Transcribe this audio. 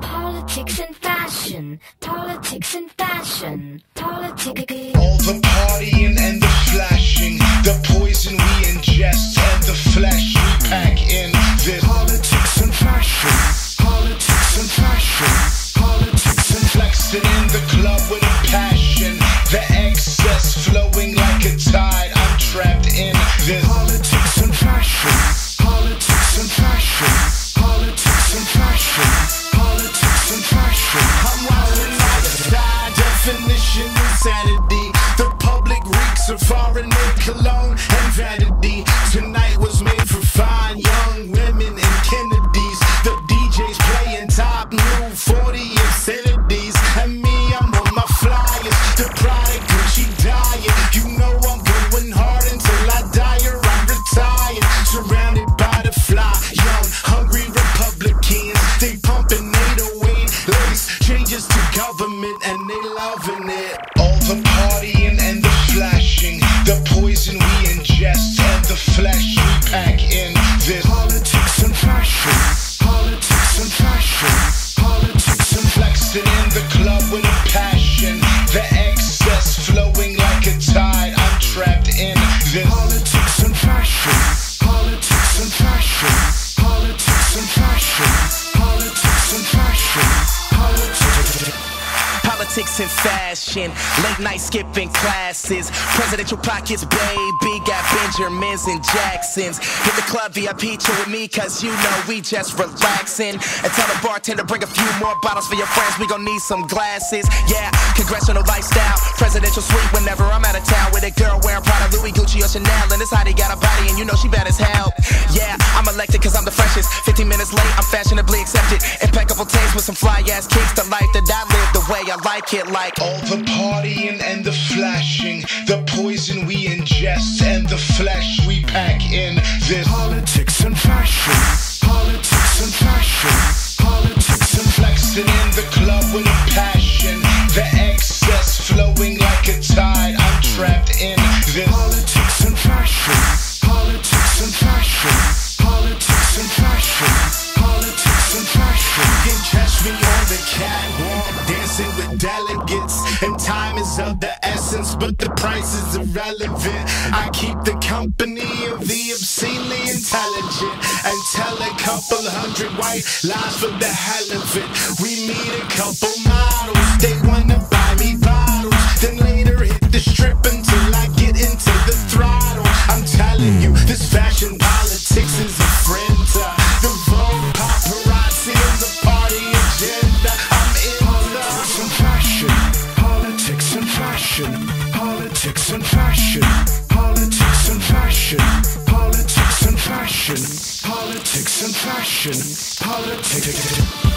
Politics and fashion, politics and fashion, politics. All the partying and the flashing, the poison we ingest and the flesh we pack in. This politics and fashion, politics and fashion, politics and flexing in the club with a passion. The excess flowing like a tide. I'm trapped in this politics and fashion, politics and fashion. Politics and fashion, politics and fashion. I'm wilding on the side, definition insanity. The public reeks of foreign made cologne and vanity. Tonight was made for fine young women and Kennedys. The DJ's playing top new 40 insanities. And me, I'm on my flyers, the Prada Gucci diet. You know I'm going hard until I die or I'm retired. Surrounded by the fly, young, hungry Republicans. They pumping 808 lace changes to government and they loving it. All the partying and the flashing, the poison we ingest and the flesh we pack in. This politics and fashion, politics and fashion, politics and flexing in the club with a passion. The excess flowing like a tide. I'm trapped in this politics and fashion. Politics and fashion, politics and fashion, politics and fashion, politics and fashion. Politics and fashion, late night skipping classes, presidential pockets, baby, got Benjamins and Jacksons. Hit the club VIP, chill with me, cause you know we just relaxing. And tell the bartender, bring a few more bottles for your friends, we gon' need some glasses. Yeah, congressional lifestyle, presidential suite whenever I'm out of town. With a girl wearing Prada, Louis, Gucci, or Chanel, and this hottie got a body and you know she bad as hell. Yeah, I'm elected cause I'm the freshest, 15 minutes late, I'm fashionably accepted. Impeccable taste with some fly ass kicks, the life that I live, the way I like. Like all the partying and the flashing, the poison we ingest and the flesh we pack in. This politics and fashion, politics and fashion, politics and flexing in the club with a passion. The excess flowing like a tide. I'm trapped in this politics and fashion, politics and fashion, politics and fashion, politics and fashion. You can catch me on the catwalk dancing with delegates, and time is of the essence, but the price is irrelevant. I keep the company of the obscenely intelligent and tell a couple hundred white lies for the hell of it. We meet a couple models, they wanna buy me bottles, then later hit the strip until I get into the throttle. I'm telling you, this fashion politics is a friend to the Vogue paparazzi and the party agenda. I'm in politics and fashion, politics and fashion, politics and fashion, politics and fashion, politics and fashion, politics and fashion, politics.